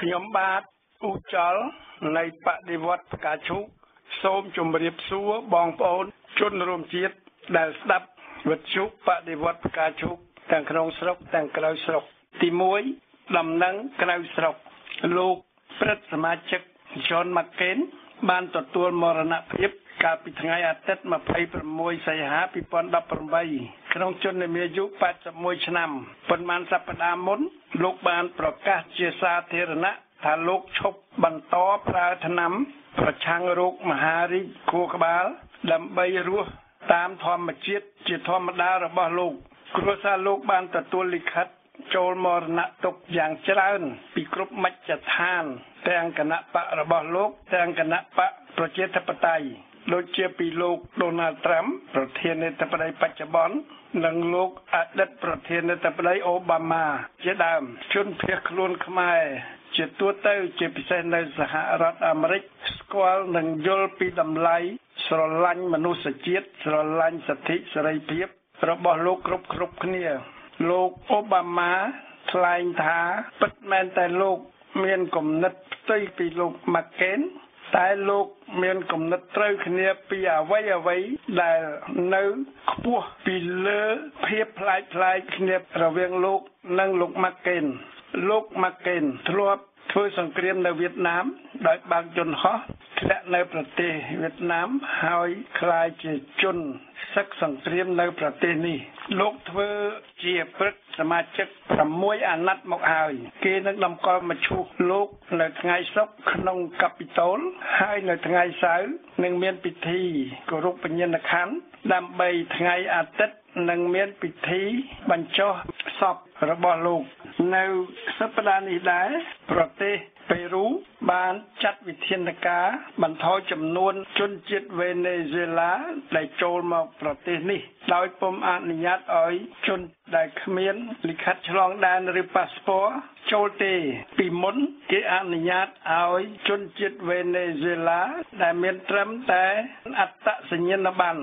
การพิจารณาเต็มมาไพ่ประมวยสายหาปีปอนดับประมวยขนมจนในเมียยุปัจจมวยฉนำปนมันสัปดาห์มนลูกบานประกาศเจษาเทระณะทาลูกชกบันต่อพระธรรมประชังโรคมหาริโภคบาลดำใบรั้วตามธรรมจิตเจตธรรมดาระบาดลูกกรัวซาลูกบานตะตัวลิขัดโจลมรณะตกอย่างเจริญปีกรุบมัจจทานแต่งคณะปะระบาดลูกแต่งคณะปะประเจตปไตย แต่โลกมีกำหนดเตยขณีปีอวัยอวัยได้នៅខ្ពស់ពីលើភាពផ្លាយផ្លាយគ្នារវាងលោកនិងលោកមកកេនលោកមកកេនធ្លាប់ធ្វើសង្គ្រាមនៅវៀតណាមដោយបានយន្តហោះធ្លាក់នៅប្រទេសវៀតណាមហើយคลายជាជនសឹកសង្គ្រាមនៅប្រទេសនេះលោកធ្វើជាព្រឹទ្ធសមាជិក 6 អាណត្តិមកហើយគេនឹងតម្កល់មឈូសលោកនៅថ្ងៃសុក្រក្នុងកពិតូលហើយនៅថ្ងៃសៅរ៍នឹងមានពិធី ក៏រົບបញ្ញត្តិខានដើម្បីថ្ងៃអាទិត្យនឹងមានពិធីបញ្ចុះសពរបស់លោកនៅស្ថាបនានេះដែរប្រទេសប៉េរូបានចាត់វិធានការបន្ថយចំនួនជនជាតិវេនេស៊ុេឡាដែលចូលមកប្រទេសនេះដោយពុំអនុញ្ញាតឲ្យជនដែលគ្មានលិខិតឆ្លងដែនឬប៉ាសពតចូលទេពីមុនគេអនុញ្ញាតឲ្យជនជាតិវេនេស៊ុេឡាដែលមានត្រឹមតែអត្តសញ្ញាណប័ណ្ណ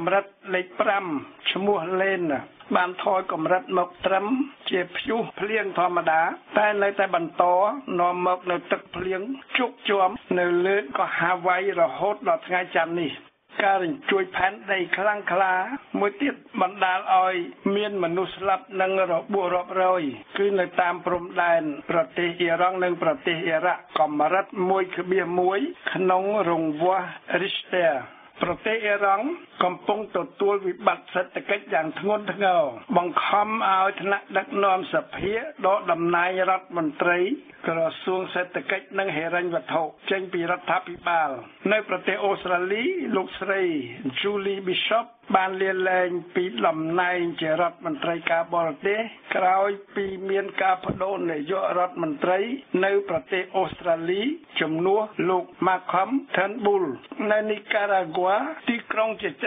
ម្រិតមកត្រឹមជាភ្យុះភ្លៀងធម្មតាតែនៅតែបន្តនាំមកនៅទឹកភ្លៀងជោគជាំនៅលើកក៏ហាវ៉ៃរហូតដល់ថ្ងៃច័ន្ទនេះការរញ្ជួយផែនដីខ្លាំងក្លាមួយទៀតបណ្ដាលឲ្យមានមនុស្សស្លាប់និងរបួសរាប់រយគឺនៅតាមព្រំដែនប្រទេសអ៊ីរ៉ង់និងប្រទេសអ៊ីរ៉ាក់កំរិតមួយគ្រាមួយក្នុងរង្វាស់ Richter ប្រទេសអ៊ីរ៉ង់កំពុងទទួលវិបត្តិសេដ្ឋកិច្ចយ៉ាងធ្ងន់ធ្ងរបង្ខំឲ្យថ្នាក់ដឹកនាំសភាដល់តំណែងរដ្ឋមន្ត្រីក្រសួងសេដ្ឋកិច្ចនិងហិរញ្ញវត្ថុចេញពីរដ្ឋាភិបាលនៅប្រទេសអូស្ត្រាលី Julie Bishop បានលាលែងពីតំណែងជារដ្ឋមន្ត្រីការបរទេសក្រោយពីមានការបដូរនាយករដ្ឋមន្ត្រីនៅប្រទេសអូស្ត្រាលីជំនួសលោក Malcolm Turnbull នៅនីការ៉ាហ្គាទីក្រុងជាច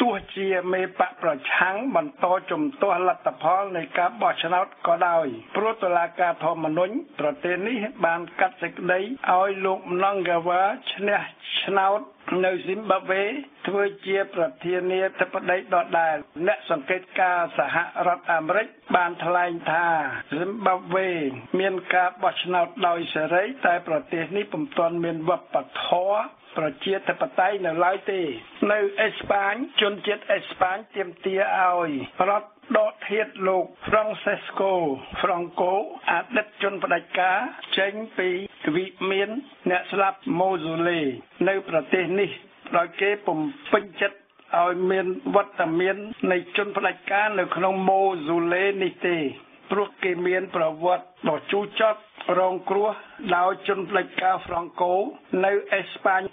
ទោះជាមេបកប្រឆាំងបន្តជំទាស់លទ្ធផលនៃការបោះឆ្នោតក៏ដោយព្រោះតុលាការធម្មនុញ្ញប្រទេសនេះបានកាត់សេចក្តីឲ្យលោក Mnangagwa ឈ្នះឆ្នោត នៅซิมบับเวធ្វើជាប្រធានាធិបតីដដែលអ្នកសង្កេតការណ៍សហរដ្ឋអាមេរិកបានថ្លែងថាซิมบัបវេមានការបោះឆ្នោតដោយសេរីតែប្រទេសនេះពុំទាន់មានវប្បធម៌ ប្រជាធិបតេយ្យនៅឡើយទេនៅអេស្ប៉ាញជនជាតិអេស្ប៉ាញទាមទារឲ្យរដ្ឋដកធាតុលោក Francisco Franco អតីតជនផ្ដាច់ការចេញពីវិមានអ្នកស្លាប់ម៉ូស៊ូលេនៅប្រទេសនេះដោយគេពុំពេញចិត្ត ឲ្យមានវត្តមាននៃជនផ្ដាច់ការនៅក្នុងម៉ូស៊ូលេនេះទេព្រោះគេមានប្រវត្តិដ៏ជូរចត់រងគ្រោះដោយជនផ្ដាច់ការ Franco នៅអេស្ប៉ាញ ក៏ប៉ុន្តែគេមិនបានធ្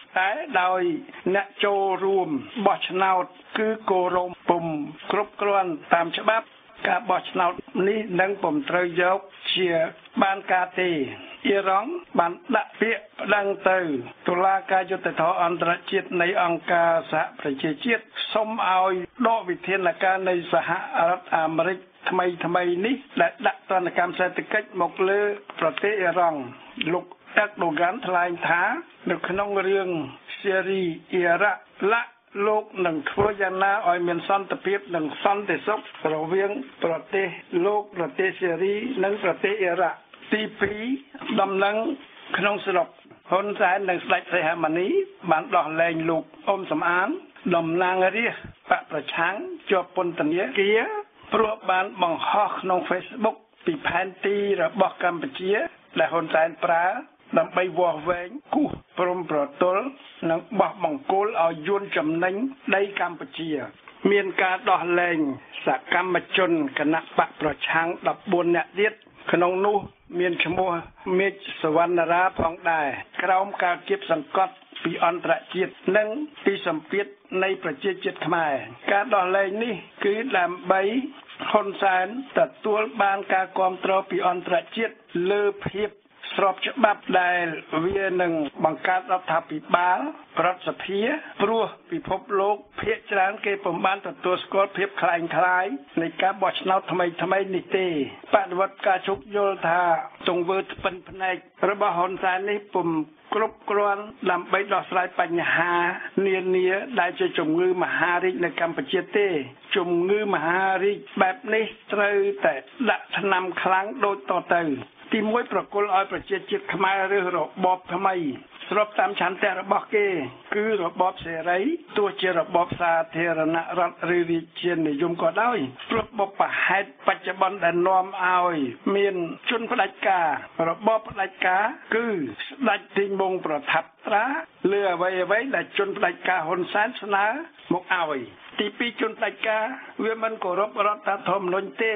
តែដោយអ្នកចូលរួមបោះឆ្នោតគឺគោរពពុំគ្រប់គ្រាន់តាមច្បាប់ការបោះឆ្នោតនេះនឹងពុំត្រូវយកជាបានការទេអ៊ីរ៉ង់បានដាក់ពាក្យប្តឹងទៅតុលាការយុត្តិធម៌អន្តរជាតិនៃអង្គការសហប្រជាជាតិសុំឲ្យដកវិធានការនៃសហរដ្ឋអាមេរិកថ្មីៗនេះដែលដាក់ទណ្ឌកម្មសេដ្ឋកិច្ចមកលើប្រទេសអ៊ីរ៉ង់លោកអេរដូហ្គានថ្លែងថានៅក្នុងរឿងសេរីអ៊ីរ៉ាក់ឡាលោកនឹងធ្វើយ៉ាងណាឲ្យមានសន្តិភាពនិងសន្តិសុខរវាងប្រទេសលោកប្រទេសសេរីនិងប្រទេសអ៊ីរ៉ាក់ទី2ដំណឹងក្នុងស្រុកហ៊ុនសែននិងស្ដេចសីហមុនីបានដោះលែងលោកអ៊ុំសំអានតំណាងរាស្ត្របកប្រឆាំងជាប់ពន្ធនាគារព្រោះបានបង្ហោះក្នុង Facebook ពីផែនទីរបស់កម្ពុជាដែលហ៊ុនសែនប្រើដើម្បីវាស់វែងគូសព្រំប្រទល់និងបោះបង្គោលឲ្យយួនចំណេញដីកម្ពុជាមានការដោះលែងសកម្មជនគណបកប្រឆាំង14នាក់ទៀតក្នុងនោះមានឈ្មោះមេឃសវណ្ណរាផងដែរក្រោមការគាបសង្កត់ពីអន្តរជាតិនិងពីសម្ពាធនៃប្រជាជាតិខ្មែរការដោះលែងនេះគឺដើម្បីហ៊ុនសែនទទួលបានការគ្រប់គ្រងពីអន្តរជាតិលើភាពស្របច្បាប់ដែលវានឹងបង្កើតរដ្ឋាភិបាលរដ្ឋសភាព្រោះពិភពលោកភាគច្រើនគេពុំបានទទួលស្គាល់ភាពคล้ายៗនៃការបោះឆ្នោតថ្មីៗនេះទេបដិវត្តការជោគយល់ថាទង្វើថ្ពិនភ្នែករបស់ហ៊ុនសែននេះពុំគ្រប់គ្រាន់ដើម្បីដោះស្រាយបញ្ហានានាដែលជាជំងឺមហារីកនៅកម្ពុជាទេជំងឺមហារីកបែបនេះត្រូវតែដាក់ថ្នាំខ្លាំងដូចតទៅទីមួយប្រគល់ឲ្យប្រជាជាតិខ្មែរឬរបបថ្មីស្របតាមឆន្ទៈរបស់គេគឺរបបសេរីទោះជារបបសាធារណរដ្ឋឬរាជានិយមក៏ដោយព្រោះបបហេតុបច្ចុប្បន្នដែលនាំឲ្យមានជនផ្ដាច់ការរបបផ្ដាច់ការគឺស្ដេចទីមុងប្រថាប់ត្រាលើអ្វីដែលជនផ្ដាច់ការហ៊ុនសែនស្នើមកឲ្យទីពីរជនផ្ដាច់ការវាមិនគោរពរដ្ឋធម្មនុញ្ញទេ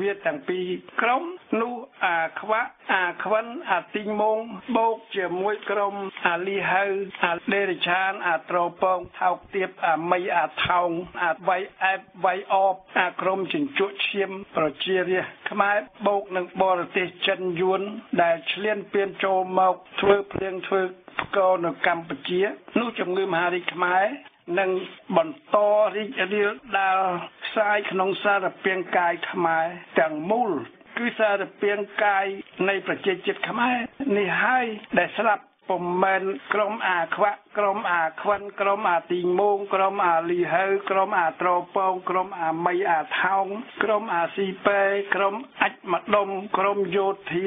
វាទាំងពីរក្រុមនោះអាខ្វាក់អាខ្វិនអាទីងម៉ងបូកជាមួយក្រុមអាលីហៅអាដេរិឆានអាត្រោពងថោកទៀបអាមីអាថោងអាវាយអែបវាយអបអាក្រុមជញ្ជក់ឈាមប្រជារាស្ត្រខ្មែរបូកនឹងបរទេសចិនយួនដែលឈ្លានពានចូលមកធ្វើព្រៀងធ្វើផ្គរនៅកម្ពុជានោះជំងឺមហារីកខ្មែរនិងបន្តរីករាលដាលផ្សាយក្នុងសារពាង្គកាយខ្មែរទាំងមូលគឺសារពាង្គកាយនៃប្រជាជាតិខ្មែរនេះហើយដែលស្លាប់ពុំមែនក្រុមអាខ្វាក់ក្រុមអាខ្វិនក្រុមអាទីងម៉ងក្រុមអាលីហៅក្រុមអាត្រោពងក្រុមអាមីអាថោងក្រុមអាស៊ីប៉ែក្រុមអាច់ម្ដុំក្រុមយោធា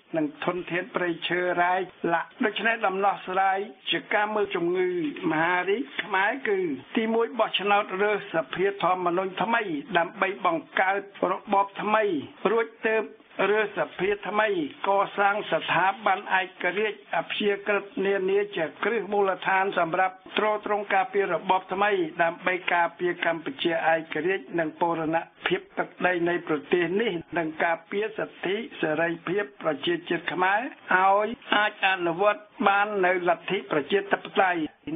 និងធនធានប្រៃឈើរ៉ាយឡាក់ដូច្នេះដំណោះស្រាយជាការមើលជំងឺមហារីកខ្មែរគឺទី1បោះឆ្នោតរើសសភាធម្មនុញ្ញថ្មីដើម្បីបង្កើតរបបថ្មីរួចទៅ เรือสเพียทำไมก่อสร้างสถาบันไอกเรียกอภิเกตเนียนเนียจะเครื่องมูลฐานสำหรับโตรตรงกาเปียระบบทำไมนำไปกาเปียกรรมเปเชียไอกเรียกนังปรณะเพียบตักได้ในประเทศนี้นังกาเปียสติสไรเพียบประเชียจิตขมายเอาอาจารย์วัดบ้านในลัทธิประเชียตะปไต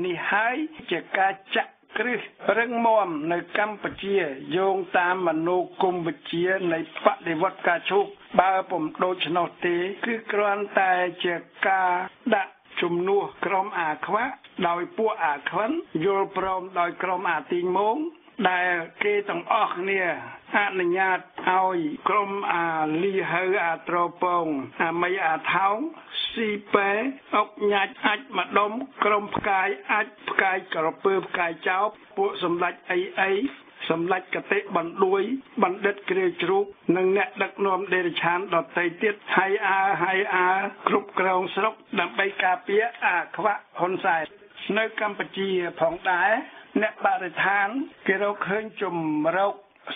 นี่หายจะกาจะครึ่งเรื่องมอมในกัมพูชีโยงตามมโนกุมพูชีในปฏิวัติกาชุกบาผมโดยชนอตีคือกรอนแต่เจกาดะชุมนัวกรมอาควะโดยปัวอาควันโยปรมโดยกรมอาติงมงได้เกต้องออกเนี่ยอนุญาตเอากรมอาลีเฮออาตรปงอาไม่อาเท้าสีเปออกหยาดอัดมาดมกรมกายอัดกายกระเพื่อกายเจ้าพวกสมรักไอสมรักกะเตะบันดุยบันเด็ดเกลียวจรุกนังเนตดักนอมเดรชานดอดไตเตียดไฮอาครุบกรองสลบนำไปกาเปียอาควะฮอนไซในกัมพูชีผ่องได้เนบาริทานเกลเคยจุ่มเรา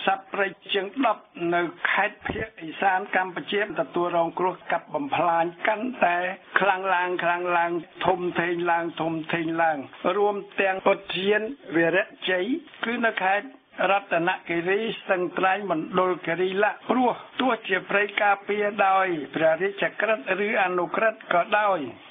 สับไรเชียงลับในคดเพียอีสานกัมพูชีแต่ตัวรองกลัวกับบำพลานกันแต่คลังลางทมเทนลางรวมเตียงอดเทียนเวรเจคือนักแคดรัตนกิริสังไตรมันโดลกิริละรัวตัวเจียบไรกาเปียดอยพระริจกรัตหรืออนุกรัตก็ได้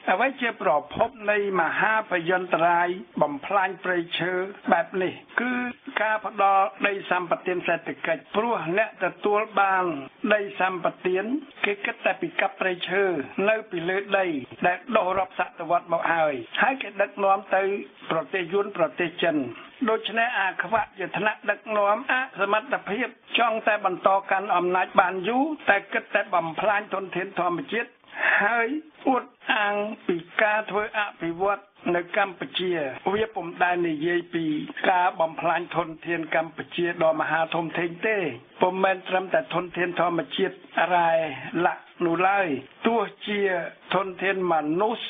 เอาไว้เจียบปลอบพบในมหาพยันตรายบ่มพลายเปรยเชอแบบนี้คือกาพดอในสัมปเตียนเศรษฐกิจรัวและแต่ตัวบางในสัมปเตียนเกิดแต่ปีกับเปรยเชอเล่าปีเลือดได้แต่โดรับสัตวัตมาเอาให้เกิดดักน้อมเตยโปรเตยุนโปรเตจันโดยชนะอาควะยธนะดักน้อมอะสมัติเพียบช่องแต่บรรทอการอำนาจบานยุแต่ก็แต่บ่มพลานทนเทนทอมจิตเฮ้ยอุดอังปีกาเทวะปิวัตในกัมพูชีเวียผมได้ในเยปีกาบ่มพลานทนเทนกัมพูชีดอมหาทมเทนเต้ผมแมนตรำแต่ทนเทนทอมจิตอะไรละนูไลตัวเชียทนเทนมนุษย์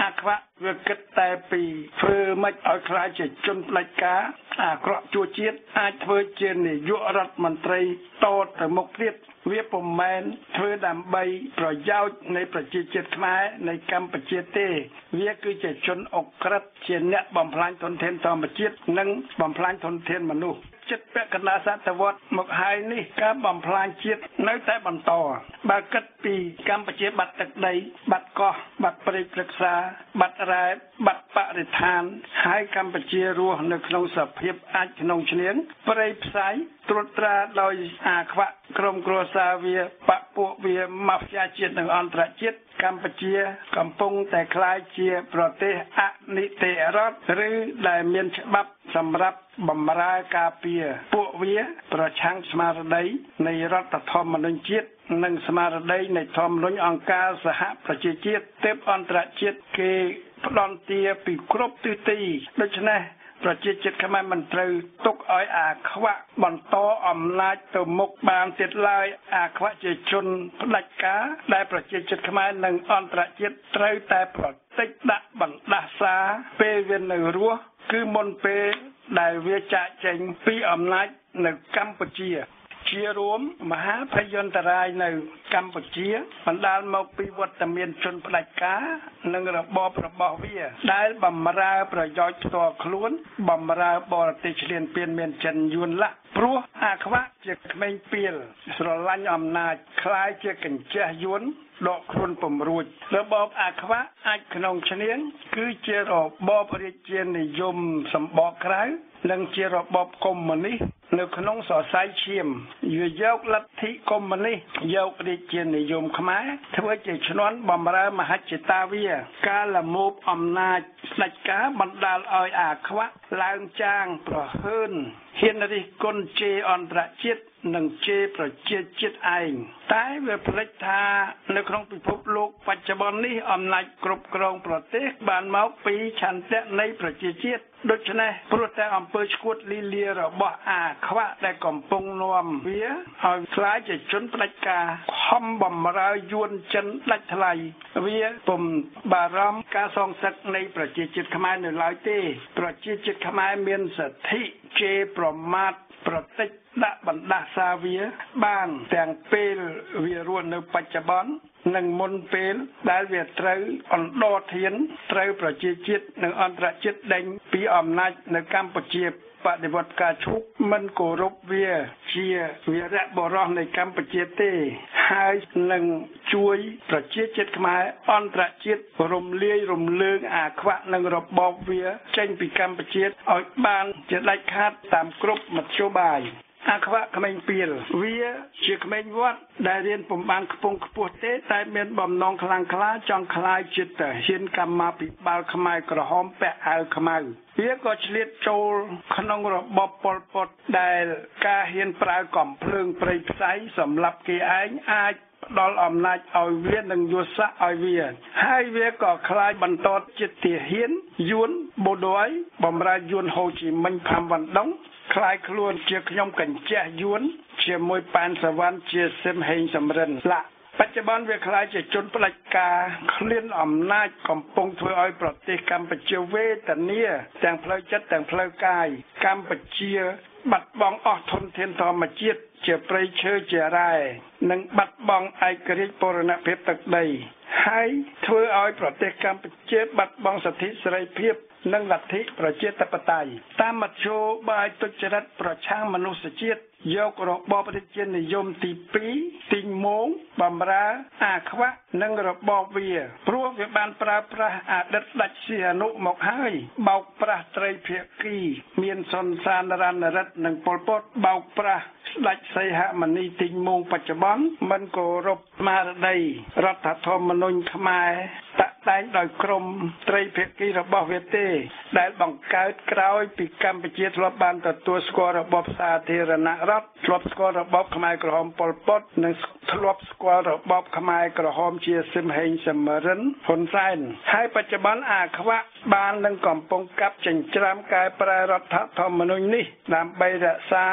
อาควะเวกตแต่ปีเพื่อไม่เอาคลายจะจนปลายกาอาเกราะจัวเจียดอาเพื่อเจนเนี่ยยุรัฐมนตรีโตแต่มกเรียดเวียบผมแมนเพื่อดำใบปล่อยยาวในประเจเจตไม้ในกรรมประเจเตเวียคือจะชนอกกระดเชียนเนี่ยบ่มพลานทนเทนตอมประเจตนั่งบ่มพลานทนเทนมนุษย์เจ็ดเปรกนาสัตวัตมกหายนี่การบ่มพลานเจียดน้อยแต่บ่มต่อบาดกัดปีกรรมประเจบัดตักใดบัดก่อบัดปริปรักษาบัดรายบัดปริธานหายกรรมประเจรัวในขนมสับเพียบอาจขนมเฉลียงปริปไซตรวจตราโดยอาควะกรมกรัวซาเวียปะปัวเวียมาพยาเจียนในอันตรเจียกัมพูชีกัมพงแต่คลายเชียประเทศอนิเตรัตหรือได้เมียนฉบับสำหรับบัมรากาเปียปัวเวียประชังสมารดัยในรัฐธรรมนุนเจียนังสมารดัยในธรรมนุนองการสหประเทศเจียเต็มอันตรเจียเกพลอนเตียปีครบตื้อตีดัชนะประเจจิตขมันมันตรึตกอ้อยอาควะบอนโตอ่ำลายตมกบางเจ็ดลายอาควะเจชนพลัดกาได้ประเจจิตขมันหนึ่งอันตรจิตตรึแต่ปลดติดดะบังดาสาเปเวนหนึ่งรั้วคือมนเปได้เวจาเจงปีอ่ำลายหนึ่งกัมพูชีเชียรวมมหาพยันตรายในกัมพูชีบรรดาหมอกปีวัตเมียนชนปลายกาหนึ่งระบอบเวียได้บัมราประยอยต่อคล้วนบัมราบอติเชียนเปลี่ยนเมียนจันยุนละปลัวอาควะเจกไม่เปลี่ยนสรลันอำนาจคล้ายเจกันเจยุนดอกครุนปมรูดระบอบอาควะอาขนองเฉลียงคือเจรบบอบริเจนิยมสมบอกคล้ายหลังเจรบบอบกรมมณีหรือขนองสอดสายเชี่ยมอยู่เยกลัทธิกรมมณีเยกบริเจนิยมขมายทว่าเจชนวนบำรามหาจิตาเวียกาลมูบอำนาจสัจกาบันดาลออยอาควะ Lang chang pro hơn hiện nay con chê on ra chết nâng chê pro chết chết anh tái về plek tha nơi không bị phốt lục và cho bọn ní on lại cột còng pro té bàn máu pí chăn té nay pro chết chết đôi chân này pro té on pơ squat li lia rồi bỏ à khóa đại cầm bông nuông vía hồi lái chạy trốn plek ca hâm bầm ra yuan chân lách thay vía bầm bà ram ca song sắc nay pro chết chết khăm ai nơi lái tê pro chết chết khăm ai miên sệt thị chê pro mát pro té đã bận đa xa vía bàn tàng pê vía ruộng nơi bạch chả bón nâng môn pê đã vía trâu on đo thiến trâu pro chết chết nâng on ra chết đánh pí om nách nơi Campuchiaปฏิบัติการชุกมันโกรบเวียเชียเวียระบรอในกัมพูชาเต้ให้หนึ่งช่วยประเทศเจ็ดขมายอ่อนประเทศรมเลี้ยรมเลืองอาควะหนึ่งรบบอบเวียเช่นปีกัมพูชาเอาบานจะไล่คาดตามกรุบมัดโชบายอาควะขมิ้นเปียเวียเชี่ยขมิ้นวัดได้เรียนผมบางกระพงกระปุกเตะได้เมียนบ่มนองคลางคล้าจองคลายจิตแต่เห็นกรรมมาปิดบาลขมายกระหอมแปะเอาขมายเวียก็เฉลี่ยโจลขนมรบบบปลปดได้กาเห็นปลายกล่อมเพลิงปริไซสำหรับกี่ไอ้อาดอลอมนาจเอาเวียนังยุสะเอาเวียให้เวียก็คลายบรรทดจิตเตียเห็นยุนโบดอยบอมรายยุนโฮจิมินพามวันดงคลายคลวนเจียขยมกันเจียยุนเจียมวยปานสวรรค์เจียเซมเฮงสำเร็จละปัจจุบันเวลาจะจนปลายกาเคลื่อนอำนาจกำปงถวยอ้อยปฏิกรรมปัจเจเวตเนียแต่งเพลจัดแต่งเพลกายกรรมปัจเจบัดบองออกทนเทนทอมาจิตเจียปรเชยเจียไรนังบัดบองไอกริปรณเพตักใดให้ถวยอ้อยปฏิกรรมปัจเจบัดบองสถิสไรเพียบนังลัทธิประเจตปไตยตามมัชโชบายตุจรัตประช่างมนุษยเจตยกระบอบปฏิเจนนิยมตีปีติงมงบำราอาควะนังระบอบเวียพรวกเวบานปราปราอาดัดดัชเสียนุหมกให้เบาปราไตรเพียกีเมียนสนสานรันรัตนังปลปดเบาปราดัชไซหะมณีติงมงปัจจุบันมันกรบมาใดรัฐธรรมนุนขมายตะไตโดยกรมไตรเพียกีระบอบเวเตได้บังเกิดกล่าวปิกรรมปฏิเจตรบานต่อตัวสกอระบอบสาธารณะรับทลบสกอระบอบขมายกระหอมปลปดในทลบสกอระบอบขมายกระหอมเชียร์ซิมเฮงเสมรันผลไส้ให้ปัจจุบันอาควะบานดังกล่อมปงกับจังจรามกายปลายรัฐธรรมนุนนี่นำใบดะซา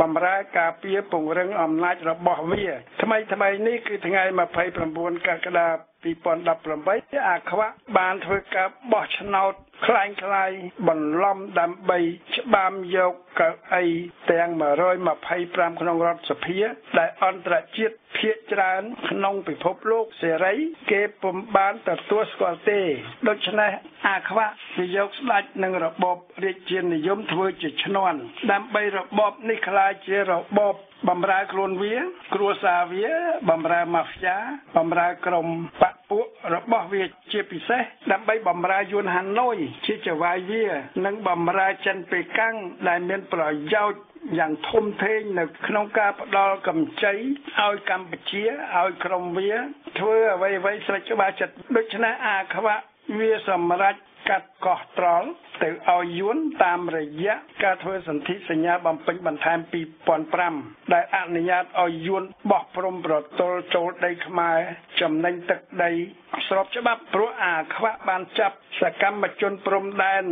บำรากาเปียปงเริงอำนาจระบอบเวียทำไมนี่คือทางไงมาภัยประมวลกากดาปีปอนดับประมวยอาควะบานเทกะบอชนาวคลายบ่นล้อมดำใบฉบามยกกะไอแตงมาร้อยมาภัยปรามขนองรัฐสเพียได้อันตรจิตเพียจานขนองไปพบโลกเสไรเก็บปมบานตัดตัวสกอเตโดยฉะนั้นอาควะวิยกสลัดหนึ่งระบบเรียกเจียนนิยมทเวจิตชนวนดำใบระบบนิคลายเจระบบบำราโคลนเวียครัวซาเวียบำรามาฟยาบำรากรมปะปุระบอบเวียเจปิเซดำใบบำรายวนฮันโนยที่จะวายเวียนังบำราจันเปกั้งได้เมียนปล่อยเย้าอย่างทมเทนในขนมกาปลอกำใจเอากำปเชียเอากรมเวียเทื่อไว้สระจบาจัดโดยชนะอาควะเวียสมรัตกัดกอดตรองแต่เอาย้วนตามระยะการทวีสันติสัญญาบำเพ็ญบรรทายปีปอนปรำได้อนุญาตเอาย้วนบอกพรมปลดโตโจดได้ขมาจำในตึกใดสอบฉบับพระอาควะบานจับสกรรมจนปรมแดน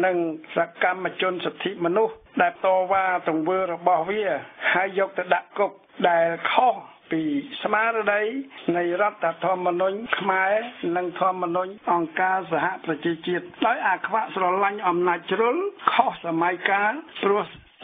หนึ่งสกรรมจนสิทธิมนุษย์ได้ต่อว่าตรงเวรบอบเวียให้ยกตะดักกบได้ข้อปีสมาร์ไดในรัฐธรรมนุนขมายนังธรรมนุนองการสหประชาชนร้อยอาควะสลลังอำนาจรุลข้อสมัยกาตรวจ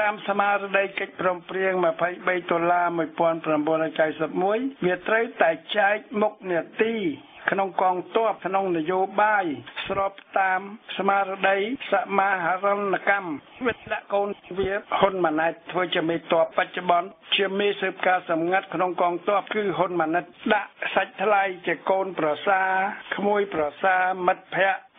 ตามสมาร์ได้เก็บพรมเปรียงมาภัยใบตุลาไม่ปอนพรมบริใจสมุยเวียตรายแต่ใจมกเนตี ขนมกองตัวขนมนโยบายสอบตามสมาร์ไดสมาหารณกรรมเวทละกนเวียคนมันนัดเพื่อจะมีตัวปัจจุบันเชื่อมีสืบการสำงัดขนมกองตัวคือคนมันนัดละสัจทลายจะโกนปราสาขโมยปราสามัดแพะ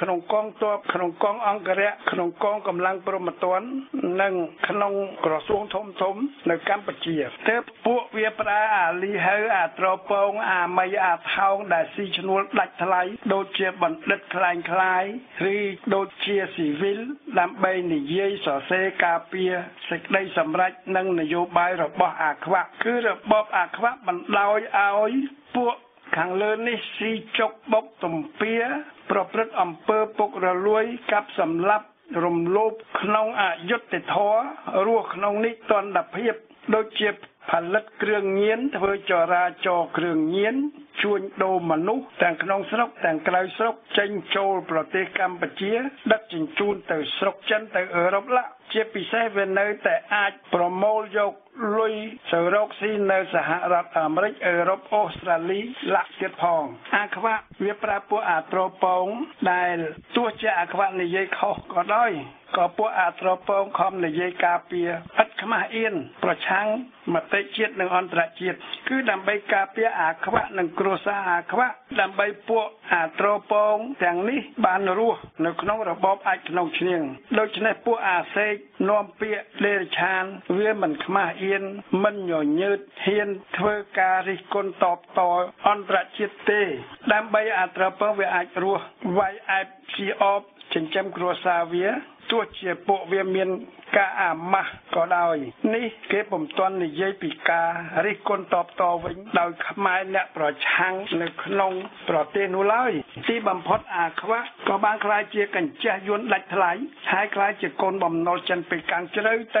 ขนมกองตัวขนมกองอังกฤษขนมกองกำลังปรมตวนนั่งขนมกระทรวงทมในกัมพูชีเทปปัวเวียปลาอาลีเฮออาตรปองอาไมอาเทาได้ซีชนวลดัดทลายโดเชียบันดัดคลายรีโดเชียสีวิลลำใบหนี้เย่สอเซกาเปียสิกได้สำเร็จนั่งนโยบายระบอบอาควะคือระบอบอาควะบันลอยเอาปัวขังเลินนี่สีจกบกตุ่มเปียประพฤติอำเภอปกระลวยกับสำลับรมโลบขนองอายุติทอรั่วขนองนี้ตอนดับเพียบโดยเจ็บผลัดเครื่องเงี้ยนเธอจราจอเครื่องเงี้ยนชวนโดมนุษย์แต่งขนมสลบแต่งไกลสลบเจนโจลประเทศกัมพูชีดักจิงจูนแต่สลบเจนแต่เออรับละเจ็บปีเสเวนเนอแต่อาจโปรโมทยกลุยสโรคซีเนอสหรัฐอเมริกาเออรับออสเตรเลียละเจ็ดพองอาควะเวียปราปัวอาตรปองได้ตัวเจ้าอาควะในเย่เขาก็ได้ก็ปัวอาตรปองคอมในเย่กาเปียอัดขมาเอียนประชังมาเตจิตหนึ่งอันตรจิตคือดำใบกาเปียอาควะหนึ่งครัวซาอาควะดำใบปัวอาตรปองแต่งนี้บานรู้ในขนมระบอบไอขนมเชียงโดยเฉพาะปัวอาเซนอมเปียเลชานเวียมันขมาเอียนมันหย่อนยืดเฮียนเทวการิกลตอบต่ออันตรจิตเตดำใบอาตรปองเวียอารู้ไวไอซีออฟเช่นจำครัวซาเวียตัวเจียโปเวียเมียนกาอามาก็ได้นี่เก็บผมตอนในเยปิการิกลตอบต่อวิ่งดาวขมายเนี่ยปลอดช้างในขนมปลอดเตนุไลที่บำพดอาควะก็บางคลายเจียกันเจียยวนหลักไหลหายคลายเจียโกนบ่มนอจันไปกลางเจริญเ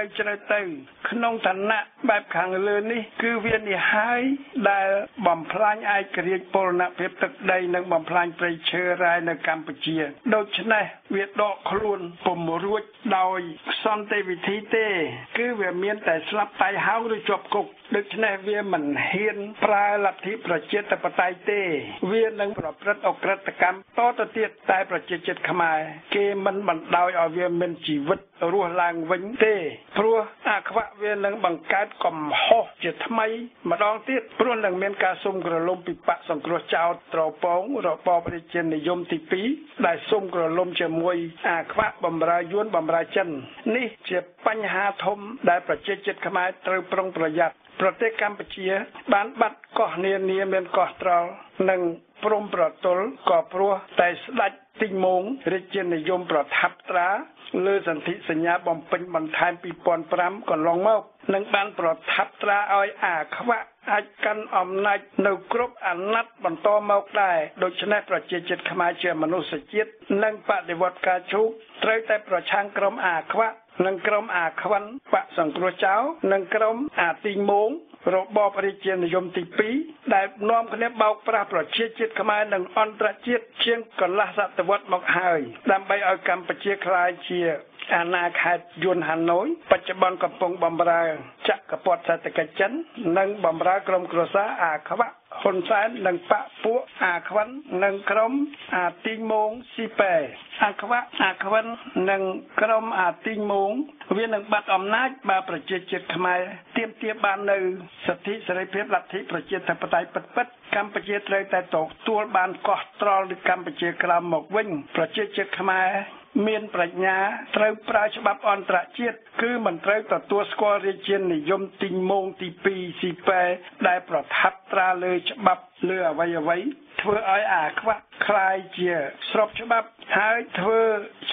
ตยขนมฐานะแบบขังเลือนี่คือเวียนหายได้บ่มพลายไอกรีกโปรณะเพียบตึกใดหนึ่งบ่มพลายไปเชอรายในกัมพูชีโดยเช่นนี้เวียดดอกครูนปมรู้ดาวซอนเตวิธีเตคือเวียเมียนแต่สลับไตเฮาหรือจบกุกดึกแน่เวียมันเฮียนปลายลัทธิประเจตปไตยเตเวียนังประพฤติออกรัตกรรมต่อตะเตียดตายประเจตเจ็ดขมายเกมันบันดาวเอาเวียเมียนชีวิตรู้ลางวิญเตพรัวอาควะเวียนังบังการกล่อมหอกเจ็ดทำไมมาดองเตียดพรัวนังเมียนกาซุ่มกระลมปิปะสังกรเจ้าตรอปองรอปอปฏิเจนในยมติปีได้ซุ่มกระลมเจมวยอาควะบำรายวนบำราจันนี่เจ็บปัญหาทมได้ประเจตเจ็ดขมายเติมปรงประหยัดประเทศกัมพูชีบ้านบัดก็เนียเป็นก็ตรอหนึ่งพรมประตลก็พรัวแต่สลัดติงมงเรเจนยมประทับตราเลือสันติสัญญาบอมเป็นบรรทายปีปอนปรำก่อนลองเมาหนึ่งบ้านประทับตราอ้อยอาควะอาการอำนาจในกรุ๊ปอนัตบรรโตเมาได้โดยชนะประเจจิตขมาเชื่อมนุษย์จิตนั่งปฏิวัติการชุกไตรแต่ประชังกรมอาควะนังกรมอาควันปะสังกรเจ้านังกรมอาติงมงรบอบริเจนยมติปีได้น้อมคะแนนเบาปราประเชียจิตขมาหนึ่งอันตรจิตเชียงก่อนละสัตวัตมกหายดำใบเอากรรมประเชียคลายเชียอาณาคาดยวนหันน้อยปัจจุบันกระปงบำราจักกระปอดสัตกะจันนังบำรากรมกรสาอาควะคนสายนังปะปัวอาควันนังกรมอาติงมงสีเปอาควันนังกรมอาติงมงเวียนนังบัดอำนาจมาประเจจิตขมายเตรียมบานในสัทธิสริเพศลัทธิประเจตปไตยปัดกรรมประเจตเลยแต่ตกตัวบานกอดตรอหรือกรรมประเจกรามหมกวิ่งประเจจิตขมายเมียนปรัชญาเตรียมปราชบับอันตรเจตคือมันเตรียมต่อตัวสกอเรเจนนิยมติงมงตีปีสีเปได้ประทับตราเลยฉบับเลือไว้เธออ้อยอาควะคลายเจียสรบฉบับหายเธอฉ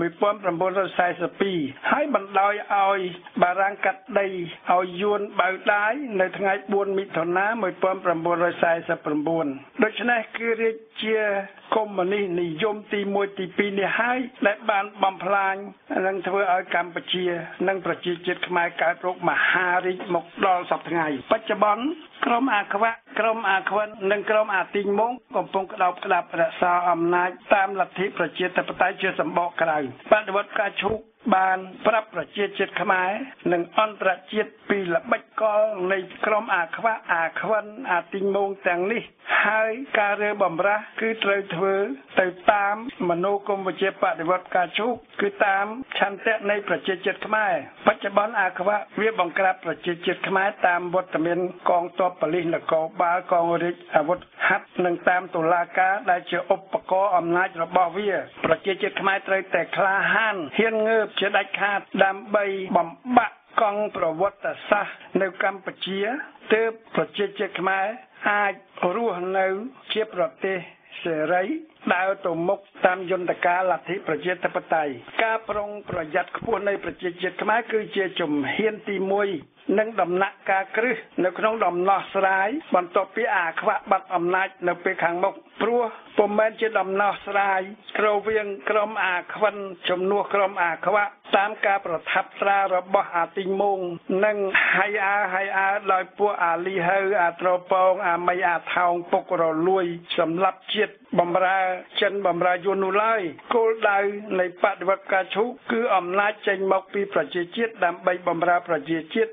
1942ហើយបណ្ដោយឲ្យបារាំងកាត់ដីឲ្យយួនបៅដាយនៅថ្ងៃ4មិថុនា1949ដូច្នេះគឺរាជាកុម្មុយនីសនិយមទី1ទី2នេះហើយដែលបានបំផ្លាញនិងធ្វើឲ្យកម្ពុជានិងប្រជាជាតិខ្មែរកើតរោគមហារាជមកដល់សព្វថ្ងៃបច្ចុប្បន្នក្រុមអាខ្វាក់ក្រុមអាខ្វិននិងក្រុមអាទីងមុងកំពុងក្តោបក្តាប់រក្សាអំណាចតាមលទ្ធិប្រជាធិបតេយ្យជាសម្បកក្រៅបដិវត្តការឈូកបានប្រាប់ប្រជាជាតិខ្មែរនិងអន្តរជាតិពីល្បិចកលនៃក្រុមអាខ្វាក់អាខ្វិនអាទីងមុងទាំងនេះហើយការរើបំរាស់គឺត្រូវធ្វើទៅតាមមនោគមវិជ្ជាបដិវត្តការឈូកគឺតាមឆន្ទៈនៃប្រជាជាតិខ្មែរបច្ចុប្បន្នអាខ្វាក់វាបង្ក្រាបប្រជាជាតិខ្មែរតាមវត្តមានកងទ័ពប៉ូលីសនគរបាលកងរាជអាវុធហត្ថនិងតាមតុលាការដែលជាឧបករណ៍អំណាចរបស់វាប្រជាជាតិខ្មែរត្រូវតែក្លាហានហ៊ានងើបជាដាច់ខាតដើម្បីបំបាក់កងប្រវត្តិសាស្ត្រនៅកម្ពុជាទើបប្រជាជាតិខ្មែរអាចរស់នៅជាប្រទេសសេរីដើរទៅមុខតាមយន្តការលទ្ធិប្រជាធិបតេយ្យការប្រុងប្រយ័ត្នខ្ពស់នៃប្រជាជាតិខ្មែរគឺជាជំហានទី1និងដំណាក់កាលគ្រឹះនៅក្នុងដំណោះស្រាយបន្ទាប់ពីអាខ្វាក់បាត់អំណាចនៅពេលខាងមុខព្រោះពុំមែនជាដំណោះស្រាយគ្រោវាងក្រុមអាខ្វិនជំនួសក្រុមអាខ្វាក់តាមការប្រថាប់ស្រារបស់អាទីងមុងនិងហៃអាដោយពួកអាលីហៅអាត្រពងអាមីអាថោងពុករលួយសម្លាប់ជាតិបំរើចិនបំរើយួននោះឡើយគោលដៅនៃបដិវត្តការឈូកគឺអំណាចចេញមកពីប្រជាជាតិដើម្បីបំរើប្រជាជាតិ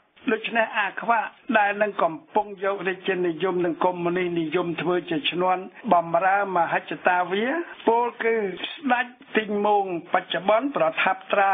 ដូច្នេះអាខ្វាក់ដែលនឹងកំពុងយករាជានិយមនិងកុម្មុយនីសនិយមធ្វើជាឈ្នន់បំរើមហិច្ឆតាវាពលគឺស្ដេចទីងមុងបច្ចុប្បន្នប្រថាប់ត្រា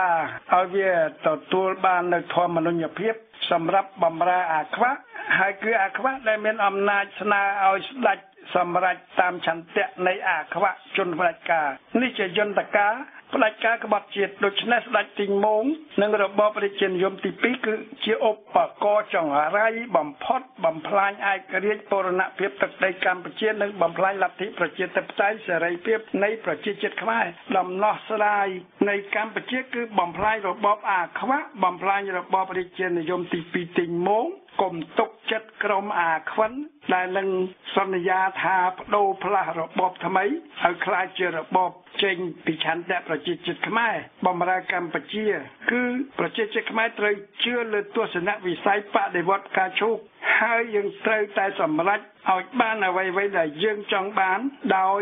ឲ្យវាទទួលបាននៅធម្មមនុញ្ញភាពសម្រាប់បំរើអាខ្វាក់ហើយគឺអាខ្វាក់ដែលមានអំណាចស្នើឲ្យស្ដេចសម្រេចតាមឆន្ទៈនៃអាខ្វាក់ជនផ្ដាច់ការនេះជាយន្តការផ្ដាច់ការក្បត់ជាតិដូច្នេះស្ដេចទីងមុងនិងរបបរាជានិយមទី2គឺជាឧបករណ៍ចង្រៃបំផុតបំផ្លាញឯករាជ្យបូរណភាពទឹកដីកម្ពុជានិងបំផ្លាញលទ្ធិប្រជាធិបតេយ្យសេរីភាពនៃប្រជាជាតិខ្មែរដំណោះស្រាយនៃកម្ពុជាគឺបំផ្លាញរបបអាខ្វាក់បំផ្លាញរបបរាជានិយមទី2ទីងមុងកុំទុកចិត្តក្រុមអាខ្វិនដែលនឹងសន្យាថាបដូរផ្លាស់របបថ្មីឲ្យក្លាយជារបបចេញពីឆន្ទៈប្រជាជាតិខ្មែរបម្រើកម្ពុជាគឺប្រជាជាតិខ្មែរត្រូវជឿលើទស្សនវិស័យបដិវត្តការឈូកហើយយើងត្រូវតែសម្រេចឲ្យបានអ្វីៗដែលយើងចង់បានដោយ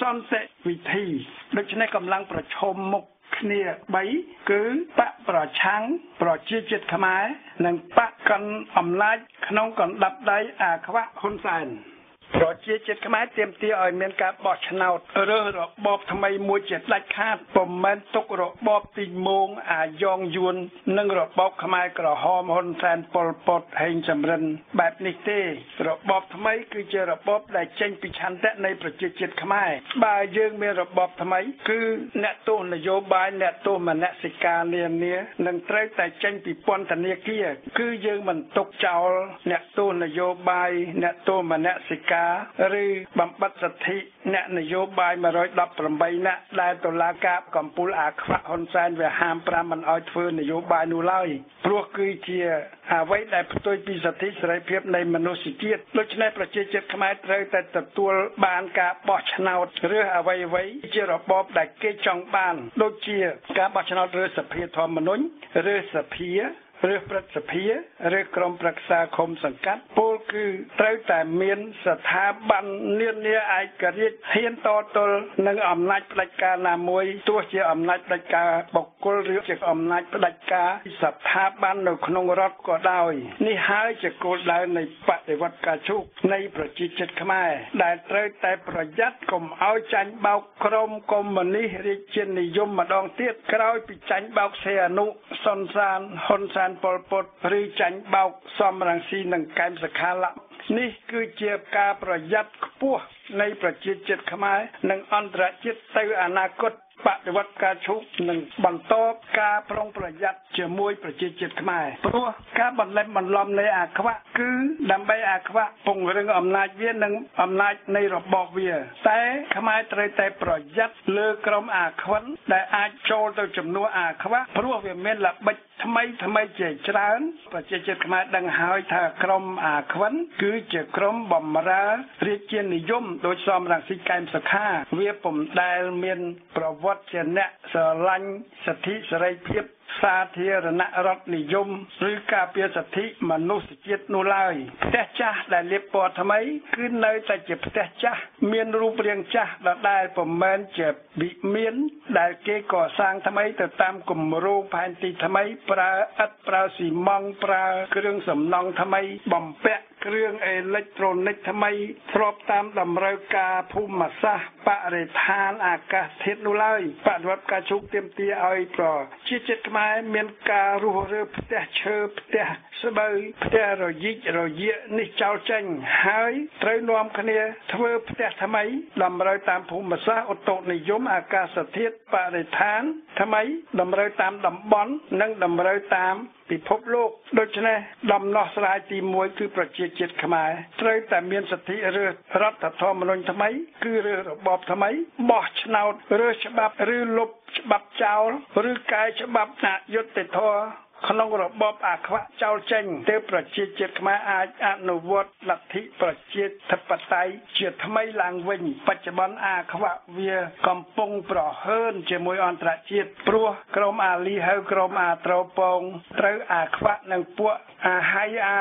សន្តិវិធីដូច្នេះកម្លាំងប្រឈមមុខគ្នា3គឺបកប្រឆាំងប្រជាជាតិខ្មែរនិងបកកាន់អំណាចក្នុងកណ្ដាប់ដៃអាខ្វាក់ហ៊ុនសែនប្រជាជាតិខ្មែរទាមទារឲ្យមានការបោះឆ្នោតរើសរបបថ្មីមួយជាដាច់ខាតពុំមែនទុករបបទីងមុងអាយ៉ងយួននិងរបបខ្មែរក្រហមហ៊ុនសែនប៉ុលពតហេងចំរិនបែបនេះទេរបបថ្មីគឺជារបបដែលចេញពីឆន្ទៈនៃប្រជាជាតិខ្មែរបើយើងមានរបបថ្មីគឺអ្នកទស្សនយោបាយអ្នកទស្សនមនសិការនានានឹងត្រូវតែចេញពីពន្ធនាគារគឺយើងមិនទុកចោលអ្នកទស្សនយោបាយអ្នកទស្សនមនសិការឬបំបត្តិសិទ្ធិអ្នកនយោបាយ118នាក់ដែលតុលាការកំពូលអាខ្វាក់ហ៊ុនសែនវាហាមប្រាមមិនឲ្យធ្វើនយោបាយនោះឡើយព្រោះគឺជាអ្វីដែលផ្ទុយពីសិទ្ធិសេរីភាពនៃមនុស្សជាតិដូច្នេះប្រជាជាតិខ្មែរត្រូវតែទទួលបានការបោះឆ្នោតឬអ្វីៗជារបបដែលគេចង់បានដូចជាការបោះឆ្នោតឬសភាធម្មនុញ្ញឬសភាឬប្រតិភិឬក្រុមប្រឹក្សាឃុំសង្កាត់ពលគឺត្រូវតែមានស្ថាប័ននានាឯករាជ្យហ៊ានតទល់នឹងអំណាចផ្ដាច់ការណាមួយទោះជាអំណាចផ្ដាច់ការបុគ្គលឬជាអំណាចផ្ដាច់ការស្ថាប័ននៅក្នុងរដ្ឋក៏ដោយនេះហើយជាគោលដៅនៃបដិវត្តការឈូកនៃប្រជាជាតិខ្មែរដែលត្រូវតែប្រយ័ត្នកុំឲ្យចាញ់បោកក្រុមកុម្មុយនីសរាជានិយមម្ដងទៀតក្រោយពីចាញ់បោកសីហនុសុនសានហ៊ុនសែនប៉ុលពតឬចាញ់បោកសំរងស៊ីនិងកែមសខាលៈ นี่คือเจียบกาประยัดพัวในประจิตจิตขมายหนึ่งอันตรจิตเตออนาคตปฏิวัติการชุกหนึ่งบรรทบการปรองประหยัดเชื่อมวยประจิตจิตขมายเพราะการบรรเลงบรรลอมในอาควะคือดำไปอาควะปงเรื่องอำนาจเวียนหนึ่งอำนาจในระบบเวียแต่ขมายเตยแต่ประหยัดเลือกรมอาควันแต่อาโจตัวจำนวนอาควะเพราะเวียนเมลับไปทำไมเจจรันประจิตจิตขมายดังหายทากรมอาควันคือเจกรมบ่มราเรียกเจียนนิยมโดยซอมรังสีกายสก้าเวียปมได้เมียนประวัติเนะสลังสถิสไรเพียบสาธิรณรัตนิยมหรือกาเปียสถิมนุษย์เจตนุไลแต่จ้าได้เรียบปอดทำไมคือในแต่เจ็บแต่จ้าเมียนรูปเรียงจ้าได้ประเมินเจ็บบิเมียนได้เกี่ยก่อสร้างทำไมแต่ตามกลุ่มรูปพันธีทำไมปลาอัดปลาสีมองปลาเครื่องสำนองทำไมบ่มแปะเครื่องอิเล็กตรอนิกส์ทำไมครอบตามลำเรือกาภูมิศาสตร์ปะเรทานอากาศเทศนุไลปะวัดกาชุกเต็มเตียเอาอีปลอชีเจตมาเมียนการูเรือเตะเชือเตะสบายเตะรอยยิกรอยเยะนิจาวจังหายไตรนวมคเนทเวเตะทำไมลำเรือตามภูมิศาสตร์อตโตนิยมอากาศเทศปะเรทานทำไมลำเรือตามลำบอนนั่งลำเรือตามปิภพโลกโดยเฉพาะดำนอสลายตีมวยคือประเจจิตขมายเตยแต่เมียนสติเรือรัฐธรรมนุนทำไมคือเรือระบอบทำไมบอชนาวเรือฉบับหรือลบฉบับเจ้าหรือกายฉบับนายตติทอขนมระบอบอาควะเจ้าเจงเตอประจิตจิตขมาอาอนุวัตลัทธิประจิตทปไตยเจียดทำไมลางเวงปัจจุบันอาควะเวียกำปงปรอเฮินเจมวยอันตรจิตปลัวกรมอาลีเฮากรมอาตรปงเตออาควะนังปัวอาไฮอา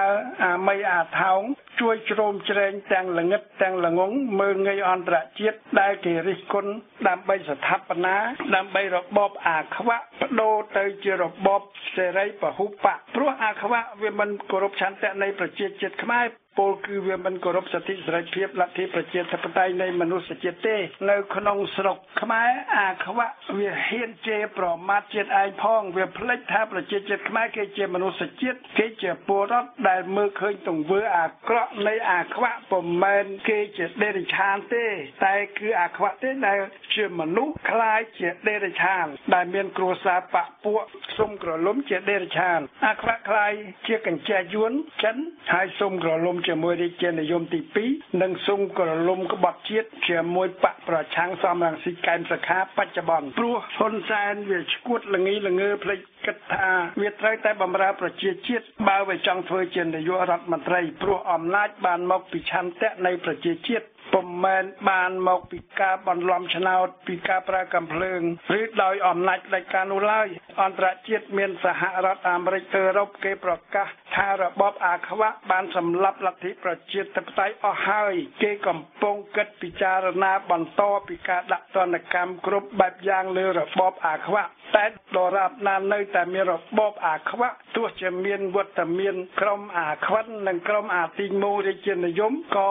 ไม่อาเท้าช่วยโจมเจริญแตงละเงดแตงละงงเมืองไงอันตรจิตได้เกริคนดำใบสถาปนาดำใบระบอบอาควะปโดเตยเจระบอบเสไรปะหุปะเพราะอาควะเวมันกรบชันแต่ในประเจตเจตขมายโปลคือเวียมันกรบสติสไรเพียบลัทธิประเจตปไตยในมนุษย์เจเตในขนงสลกขมายอาควะเวียเฮียนเจปรมาเจตไอพ่องเวียพลัดท่าประเจตเจตขมายเกเจมนุษย์เจตเกเจปวดได้เมื่อเคยตรงเวออาเกราะในอาควะปมเมนเกเจเดริชานเตแต่คืออาควะเตในเชื่อมนุษย์คลายเจเดริชานได้เมียนครัวซาปะปัวส้มกระล้มเจเดริชานอาควะคลายเชื่อกันแจยวนฉันหายส้มกระล้มเฉมวยได้เจนยมติปีนังซุ่มกระลมกบฏเชียดเฉมวยปะประชังสามรังสิการสขาปัจจบันปลัวชนแซนเวชกุดละงี้ละเงอพลกตาเวทไรแต่บำราประเชียเชียดบ่าวไปจังเฟยเจนยุรัตมันไรปลัวอำนาจบานมกปิชันแตะในประเชียเชียดปมแมนบานมกปิกาบอลลอมชนาวปิกาปรากำเพลิงหรือดอยอมนัดรายการอุไลอันตรเจียดเมียนสหรัฐอเมริการบเกปรกะทาระบอบอาควะบานสำลับลัทธิประเจียดตะไตอหายเกกำปงเกิดปิจารณาบอนโตปิกาดัตนกรรมครบแบบยางเลือระบอบอาควะแต่ดอราบนานในแต่เมียระบอบอาควะตัวเจเมียนวัตเมียนกรมอาควะนังกรมอาติมูริเจนยมก็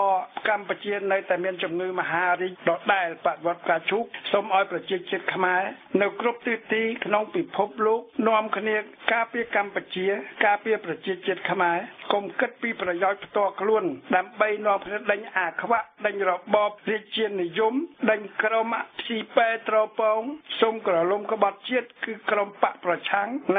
กรรมประเจียนในแต่เมียนจำเงยมหาริดอกได้ปฏิวัติการชุกสมออยประเจจิตขมายในกรุ๊ปตีตีขนมปิดพบลูกนอมคเนกกาเปียกรรมประเจียกาเปียประเจจิตขมายกรมกัดปีประยอยตัวกลุ่นดำใบนอมพนัดดังอาควะดังระบอบริเจนยมดังกรมสีเปตรปองสมกระลมกบฏเจียคือกรมปะประชังใน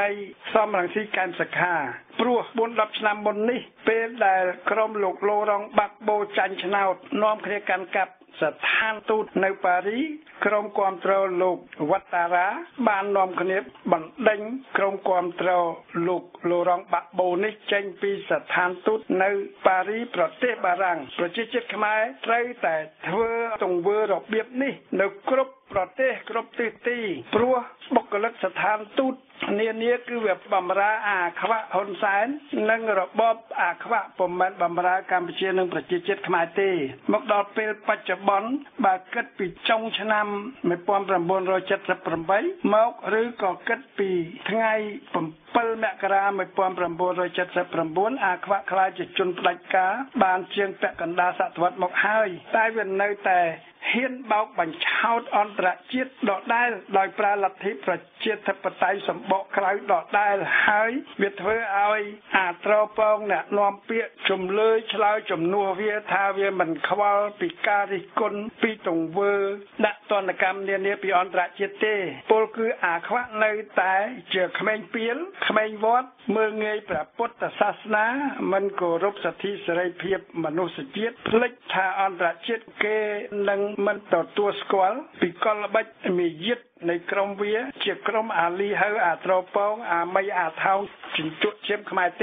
สามรังสีการสก้าปลัวบนรับชนามบนนี้เป็นได้กรมหลกโลรองบักโบจันชนาดน้อมเคลียกันกับสถานทูตในปารีสกรมความเตาลูกวัตตาราบานนอมคเนบบันดังกรมความเตาลูกโลรองบักโบนิเจงปีสถานทูตในปารีสประเทศบารังประเทศเช็กขมายไตรแต่เธอตรงเวอร์ดอกเบียบนี้ในกรุ๊ปประเทศกรุ๊ปตีตีปลัวบกลักสถานทูตเนี่ยคือแบบบำราอาควะฮอนไซน์นั่งระบอบอาควะปมบันบำราการเปลี่ยนหนึ่งประจิตเจตขมายตีมกดอดเปลปัจจบอนบาเกิดปีจงชนำไม่ปอมประมวลรอยจัดระประมวยมกหรือก่อเกิดปีทั้งไงปมเปิลแมกราไม่ปอมประมวลรอยจัดระประมวลอาควะคลายจิตจนปลายกาบานเชียงแปะกันดาสัตวัดมกหายใต้เวียนในแต่ hiến bao bằng chào on ra chết đọt đai đòi pra lật thịt và chết thập tay sầm bộ khói đọt đai hơi Việt với ai à trâu bông nè non bịa chùm lưới chlau chùm nua vía tha vía mình khao bị ca đi côn bị tùng vơ đã toàn là cam niên niên bị on ra chết tê bố cứ à khoác nơi tái chờ khăm anh biến khăm anh vót mưa ngay pra bút ta sát ná mình cổ rốt sát thi sợi phiệp mà nô sát chết lách tha on ra chết kê nângมันต่อตัวสกอลปีกอลบัดมียึดในกรมเวียเจียกรมอาลีเฮออาตรอปองอาไม่อาเท้าจินจุเชมขมายเต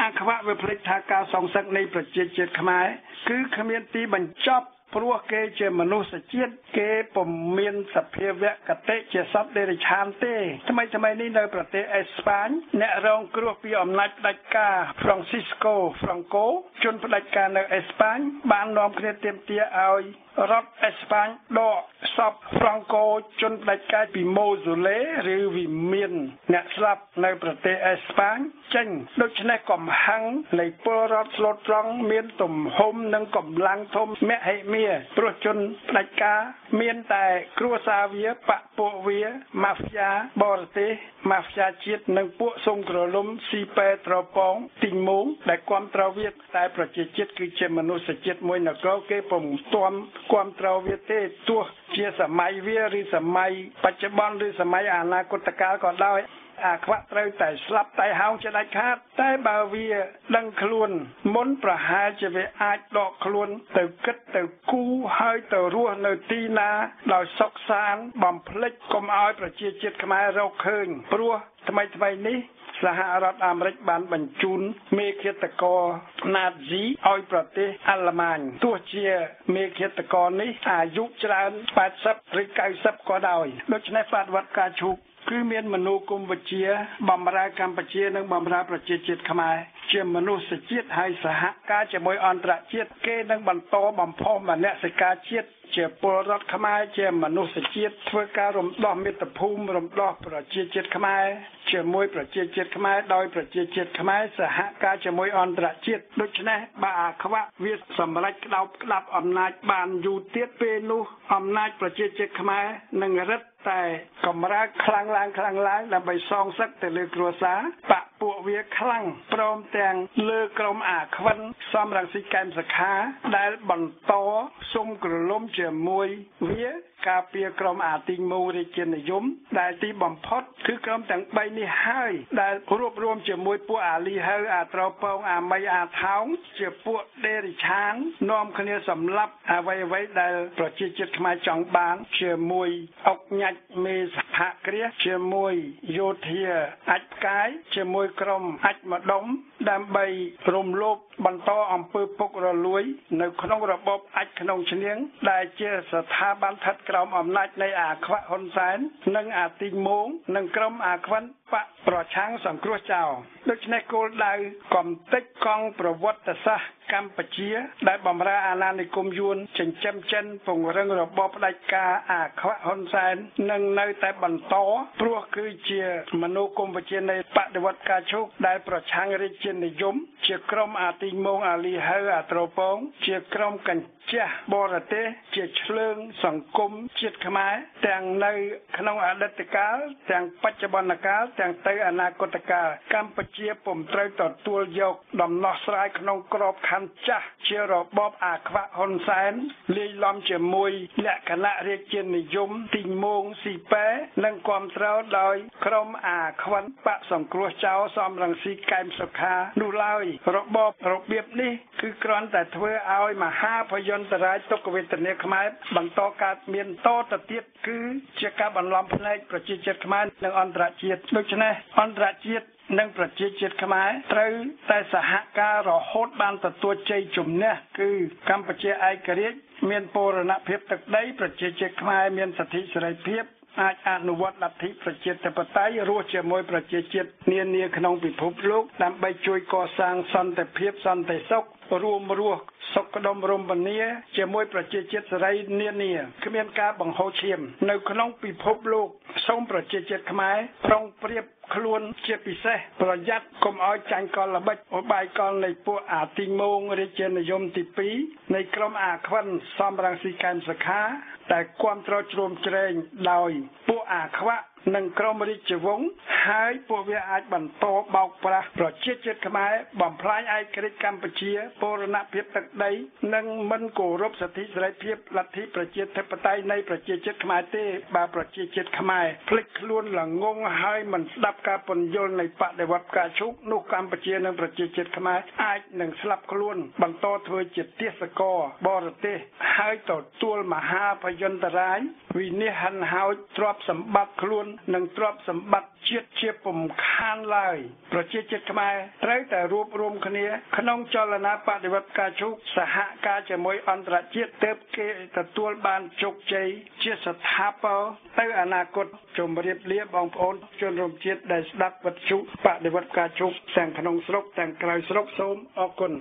อาขวะเวพลิกทากาสองสักในประเจเจขมายคือขมิ้นตีบรรจบพวกเกเจมนุษย์เจียนเกปมเมียนสเพียวะกะเตเจซับเดริชานเตทำไมนี่ในประเทศเอสปานเนรองกลัวปีอมนัดดักกาฟรานซิสโกฟรังโกจนประดักกาในเอสปานบางนอมเครเตมเตียเอารัฐเอสปานดอกซับฟรังโกจนประดักกาปีโมซูเลหรือวิเมียนเนสลับในประเทศเอสปานเช่นโดยชนะกล่อมหังในปอรัฐโลตรองเมียนตุ่มโฮมนังกล่อมลังทมแม่ให้เมียปรจนปลักกาเมียนแต่ครัวซาเวียปะปวเวียมาฟยาบอร์เตมาฟยาจิตหนึ่งปวทรงกระลมซีเปตรปองติงมุงแต่ความตรเวียแต่ประเจจิตคือเจมนุสเจตมวยนักเราเก็บปมตัวความตรเวียเตตัวเจียสมัยเวียหรือสมัยปัจจุบันหรือสมัยอนาคตกาลก็ได้อาควะเตยแต่สลับไตเฮาจะได้คาดไตบาเวียดังคลวนม้นประหารจะไปอาจดอกคลวนเตยกึศเตยกู้ให้เตยรั่วเนตีนาเราซอกซานบอมพลิกกลมอ้อยประเจียจิตขมายเราเคิงรัวทำไมนี้สหรัฐอเมริกาบันบรรจุนเมฆตะกอนาซีออยประเทศอัลมันตัวเชียเมฆตะกอนี้อายุจราน80หรือ90ก็ได้ลักษณะฟาดวัดกาชุกคือเมียนมนุษย์กุมวิเชียบัมรากรรมปัจเจนังบัมราประเจจิตขมายเชื่อมนุษย์สจิตให้สหกาจะมวยอันตรเจตเกนังบันโตบัมพอมันเนสกาเจตเจ็บปวดรัดขมายเจ็บมนุษย์เจ็บเพื่อการรมดอมมิตรภูมิรมดอมประเจเจ็บขมายเจ็บมวยประเจเจ็บขมายดอยประเจเจ็บขมายสหการเจ็บมวยอันตรเจ็บดุชนะบาขวะวิสมรักเราหลับอำนาจบานอยู่เตี้ยเปนุอำนาจประเจเจ็บขมายนังรัตแต่กมรักคลังล้างนำไปซองสักแต่เลือกรัวสาปะปัวเวียคลังพร้อมแต่งเลือกลมอาควันซ้อมรังสีแกมสขาได้บ่นโตซุ่มกระล้มเจ็บมวยเวียกาเปียกรมอาติมูริเจนยมได้ตีบอมพอดคือกรมแต่งใบนี้ให้ได้รวบรวมเจ็บมวยปัวอาลีเฮออาตรอปองอาไม่อาเท้าเจ็บปัวเดริชานน้อมคเนสำลับอาไว้ได้ประจิจิตขมาจังบานเจ็บมวยออกหยัดเมสหะเกลียเจ็บมวยโยเทียอัดกายเจ็บมวยกรมอัดมาดมดามใบรวมโลบบรรโตอมเปอร์ปกระลุยในขนมระบบอัดขนมเฉียงได้เจ็บสถาบันทัดกรมอำนาจในอาควะฮอนแสนนังอาติมงนังกรมอาควันปะปลอช้างสังครัวเจ้าดัชนีโกลดาวกอมเต็กกองประวัติศาสตร์กัมพูชีได้บำราอาณานิคมยวนเฉินจำเจนผงเรื่องระบบรายกาอาควะฮอนแสนนังในแต่บันโตพวกคือเจียมนุกรมประเจในปฏิวัติกาชุกได้ปลอช้างริเจนิยมเจียกรมอาติมงอาลีเฮออาตรปองเจียกรมกันเจียบรเตเจียเชิงสังคมเจียขมายแต่งในขนมอดีตกาลแต่งปัจจุบันกาลแต่งเตยอนาคตกาลกัมพูชีผมเตยต่อตัวยกดำนอสลายขนมกรอบคันจ้าเชียร์บอบอาควะฮอนแสนลีลอมเจียมวยและคณะเรียกเจนิยมติงมงสีแปะนังความเท้าลอยครมอาควันปะสองครัวเจ้าซ้อมรังสีแกมสกาดูลอยระบบระเบียบนี่คือกรอนแต่เธอเอามาห้าพยนตรายตกเวทเนขมายบังตอกาดเมียนโตตะเตียดคือเชียกาบันลอมพนัยประจิเจตขมายนังอันตรจิตลูกชนะอันตรจิตนังประจิเจตขมายเตยแต่สหการะโหดบานตะตัวใจจุ่มเนี่ยคือกัมพูชีไอกริชเมียนโปรณะเพียบตะได้ประจิเจตขมายเมียนสถิสไรเพียบ คลวนเจ็บพิเศษประยัดกรมเอาจังกอลบัดอุบายกรในปูอาติงมงเรียนยมติปีในกรมอาควันสำรังสีการสาขาแต่ความตรวจรวมเจริญลอยปูอาควะ នឹងក្រុមរាជវង្សហើយពួកវាអាចបន្តបោកប្រាស់ប្រជាជាតិខ្មែរបំផ្លាញឯករាជ្យកម្ពុជា និងទ្រព្យសម្បត្តិជាតិជាបំខាន់ឡើយប្រជាជាតិខ្មែរត្រូវតែរួបរวมគ្នាក្នុងចលនាបដិវត្តការជោគសហការជាមួយអន្តរជាតិទើបគេទទួលបានជោគជ័យជាស្ថាពរទៅអនាគតជំរាបលាបងប្អូនជនរួមជាតិដែលស្ដាប់វិទ្យុបដិវត្តការជោគទាំងក្នុងស្រុកទាំងក្រៅស្រុកសូមអរគុណ